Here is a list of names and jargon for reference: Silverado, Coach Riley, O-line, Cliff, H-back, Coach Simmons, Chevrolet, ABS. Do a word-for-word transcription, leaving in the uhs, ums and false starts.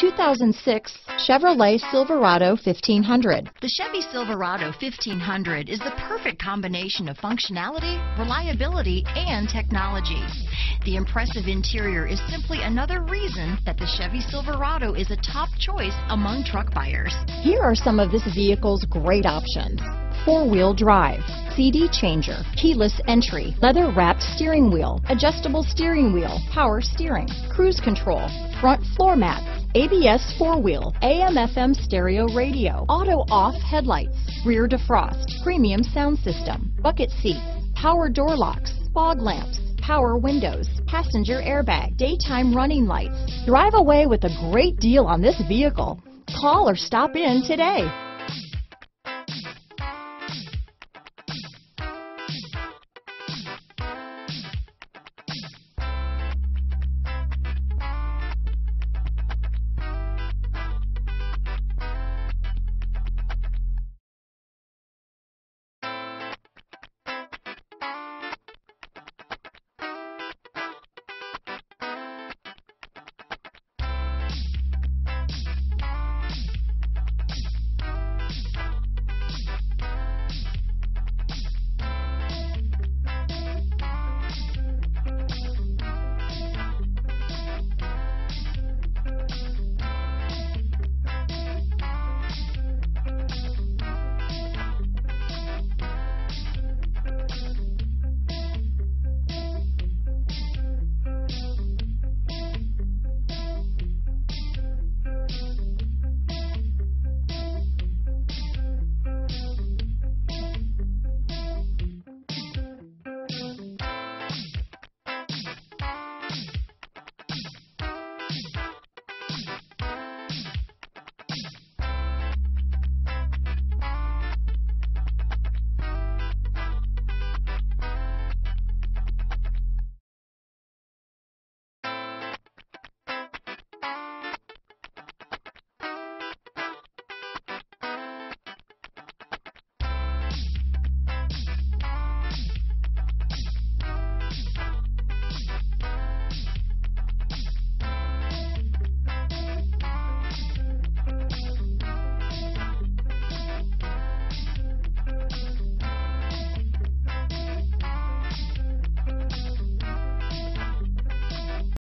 two thousand six Chevrolet Silverado fifteen hundred. The Chevy Silverado fifteen hundred is the perfect combination of functionality, reliability, and technology. The impressive interior is simply another reason that the Chevy Silverado is a top choice among truck buyers. Here are some of this vehicle's great options: four-wheel drive, C D changer, keyless entry, leather-wrapped steering wheel, adjustable steering wheel, power steering, cruise control, front floor mats, A B S four-wheel, A M F M stereo radio, auto-off headlights, rear defrost, premium sound system, bucket seats, power door locks, fog lamps, power windows, passenger airbag, daytime running lights. Drive away with a great deal on this vehicle. Call or stop in today.